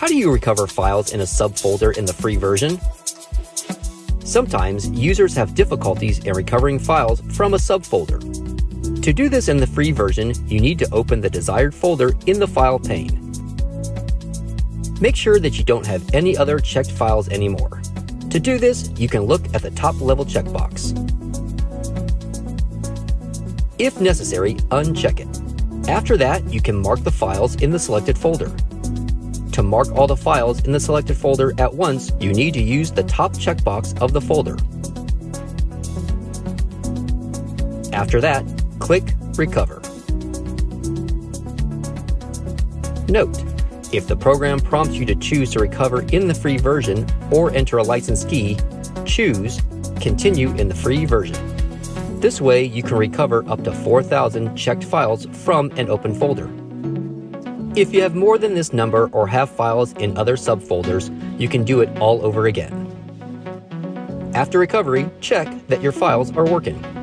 How do you recover files in a subfolder in the free version? Sometimes users have difficulties in recovering files from a subfolder. To do this in the free version, you need to open the desired folder in the file pane. Make sure that you don't have any other checked files anymore. To do this, you can look at the top level checkbox. If necessary, uncheck it. After that, you can mark the files in the selected folder. To mark all the files in the selected folder at once, you need to use the top checkbox of the folder. After that, click Recover. Note: if the program prompts you to choose to recover in the free version or enter a license key, choose Continue in the free version. This way, you can recover up to 4,000 checked files from an open folder. If you have more than this number or have files in other subfolders, you can do it all over again. After recovery, check that your files are working.